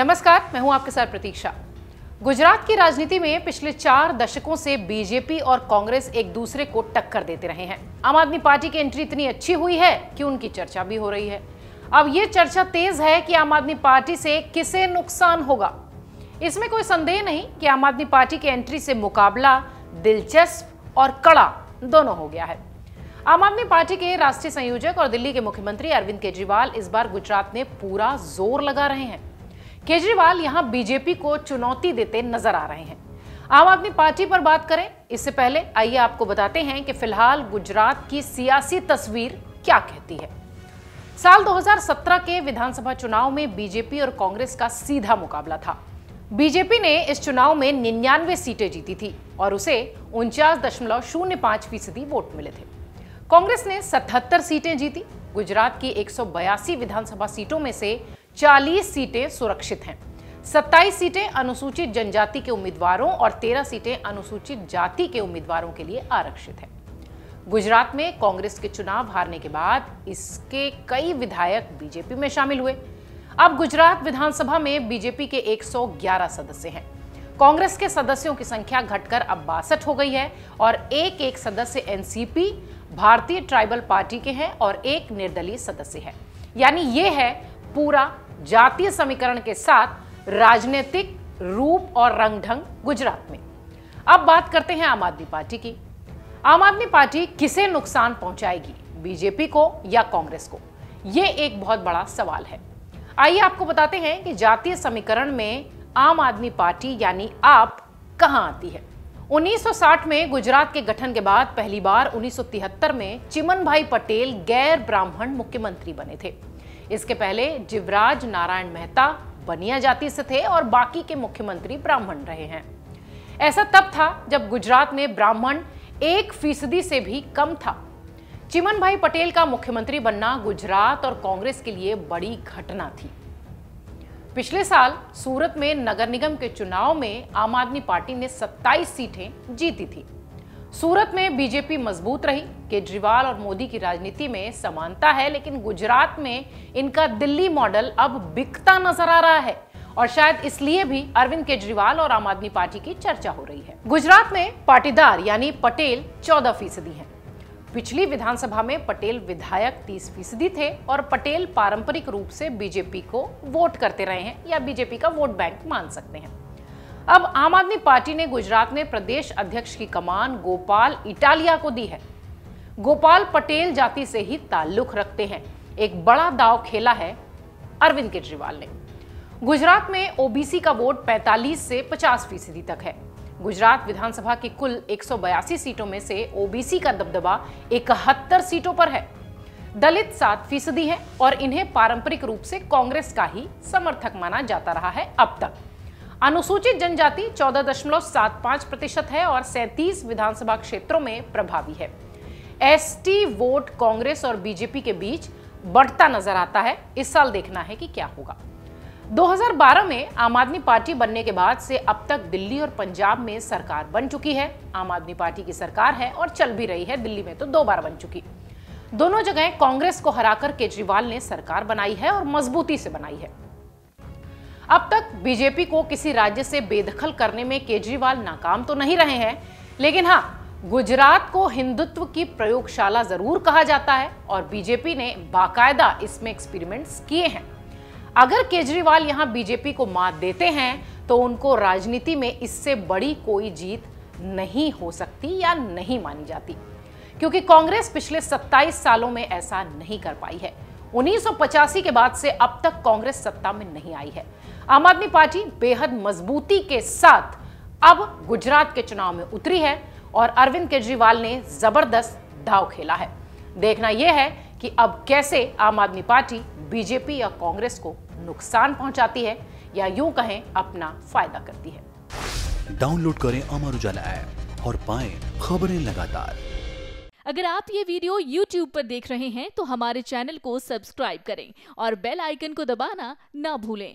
नमस्कार, मैं हूं आपके साथ प्रतीक्षा। गुजरात की राजनीति में पिछले 4 दशकों से बीजेपी और कांग्रेस एक दूसरे को टक्कर देते रहे हैं। आम आदमी पार्टी की एंट्री इतनी अच्छी हुई है कि उनकी चर्चा भी हो रही है। अब ये चर्चा तेज है कि आम आदमी पार्टी से किसे नुकसान होगा। इसमें कोई संदेह नहीं कि आम आदमी पार्टी की एंट्री से मुकाबला दिलचस्प और कड़ा दोनों हो गया है। आम आदमी पार्टी के राष्ट्रीय संयोजक और दिल्ली के मुख्यमंत्री अरविंद केजरीवाल इस बार गुजरात में पूरा जोर लगा रहे हैं। केजरीवाल यहां बीजेपी को चुनौती देते नजर आ रहे हैं। आम आदमी पार्टी पर बात करें इससे पहले आइए आपको बताते हैं कि फिलहाल गुजरात की सियासी तस्वीर क्या कहती है। साल 2017 के विधानसभा चुनाव में बीजेपी और कांग्रेस का सीधा मुकाबला था। बीजेपी ने इस चुनाव में 99 सीटें जीती थी और उसे 49.05% वोट मिले थे। कांग्रेस ने 77 सीटें जीती। गुजरात की 182 विधानसभा सीटों में से 40 सीटें सुरक्षित हैं। 27 सीटें अनुसूचित जनजाति के उम्मीदवारों और 13 सीटें अनुसूचित जाति के उम्मीदवारों के लिए आरक्षित हैं। गुजरात में कांग्रेस के चुनाव हारने के बाद इसके कई विधायक बीजेपी में शामिल हुए। अब गुजरात विधानसभा में बीजेपी के 111 सदस्य हैं। कांग्रेस के सदस्यों की संख्या घटकर अब 62 हो गई है और एक सदस्य एनसीपी भारतीय ट्राइबल पार्टी के हैं और एक निर्दलीय सदस्य है। यानी ये है पूरा जातीय समीकरण के साथ राजनीतिक रूप और रंग ढंग गुजरात में। अब बात करते हैं आम आदमी पार्टी की। आम आदमी पार्टी किसे नुकसान पहुंचाएगी, बीजेपी को या कांग्रेस को? ये एक बहुत बड़ा सवाल है। आइए आपको बताते हैं कि जातीय समीकरण में आम आदमी पार्टी यानी आप कहां आती है। 1960 में गुजरात के गठन के बाद पहली बार 1973 में चिमन भाई पटेल गैर ब्राह्मण मुख्यमंत्री बने थे। इसके पहले जिवराज नारायण मेहता बनिया जाति से थे और बाकी के मुख्यमंत्री ब्राह्मण रहे हैं। ऐसा तब था जब गुजरात में ब्राह्मण 1% से भी कम था। चिमन भाई पटेल का मुख्यमंत्री बनना गुजरात और कांग्रेस के लिए बड़ी घटना थी। पिछले साल सूरत में नगर निगम के चुनाव में आम आदमी पार्टी ने 27 सीटें जीती थी। सूरत में बीजेपी मजबूत रही। केजरीवाल और मोदी की राजनीति में समानता है, लेकिन गुजरात में इनका दिल्ली मॉडल अब बिकता नजर आ रहा है और शायद इसलिए भी अरविंद केजरीवाल और आम आदमी पार्टी की चर्चा हो रही है। गुजरात में पाटीदार यानी पटेल 14% है। पिछली विधानसभा में पटेल विधायक 30% थे और पटेल पारंपरिक रूप से बीजेपी को वोट करते रहे हैं या बीजेपी का वोट बैंक मान सकते हैं। अब आम आदमी पार्टी ने गुजरात में प्रदेश अध्यक्ष की कमान गोपाल इटालिया को दी है। गोपाल पटेल जाति से ही ताल्लुक रखते हैं। एक बड़ा दांव खेला है अरविंद केजरीवाल ने। गुजरात में ओबीसी का वोट 45 से 50% तक है। गुजरात विधानसभा की कुल 182 सीटों में से ओबीसी का दबदबा 71 सीटों पर है। दलित 7% है और इन्हें पारंपरिक रूप से कांग्रेस का ही समर्थक माना जाता रहा है अब तक। अनुसूचित जनजाति 14.75% है और 37 विधानसभा क्षेत्रों में प्रभावी है। एसटी वोट कांग्रेस और बीजेपी के बीच बढ़ता नजर आता है। इस साल देखना है कि क्या होगा। 2012 में आम आदमी पार्टी बनने के बाद से अब तक दिल्ली और पंजाब में सरकार बन चुकी है। आम आदमी पार्टी की सरकार है और चल भी रही है। दिल्ली में तो 2 बार बन चुकी। दोनों जगह कांग्रेस को हराकर केजरीवाल ने सरकार बनाई है और मजबूती से बनाई है। अब तक बीजेपी को किसी राज्य से बेदखल करने में केजरीवाल नाकाम तो नहीं रहे हैं, लेकिन हाँ, गुजरात को हिंदुत्व की प्रयोगशाला जरूर कहा जाता है और बीजेपी ने बाकायदा इसमें एक्सपेरिमेंट्स किए हैं। अगर केजरीवाल यहाँ बीजेपी को मात देते हैं तो उनको राजनीति में इससे बड़ी कोई जीत नहीं हो सकती या नहीं मानी जाती, क्योंकि कांग्रेस पिछले 27 सालों में ऐसा नहीं कर पाई है। 1985 के बाद से अब तक कांग्रेस सत्ता में नहीं आई है। आम आदमी पार्टी बेहद मजबूती के साथ अब गुजरात के चुनाव में उतरी है और अरविंद केजरीवाल ने जबरदस्त दांव खेला है। देखना यह है कि अब कैसे आम आदमी पार्टी बीजेपी या कांग्रेस को नुकसान पहुंचाती है या यूं कहें अपना फायदा करती है। डाउनलोड करें अमर उजाला ऐप और पाएं खबरें लगातार। अगर आप ये वीडियो YouTube पर देख रहे हैं तो हमारे चैनल को सब्सक्राइब करें और बेल आइकन को दबाना ना भूलें।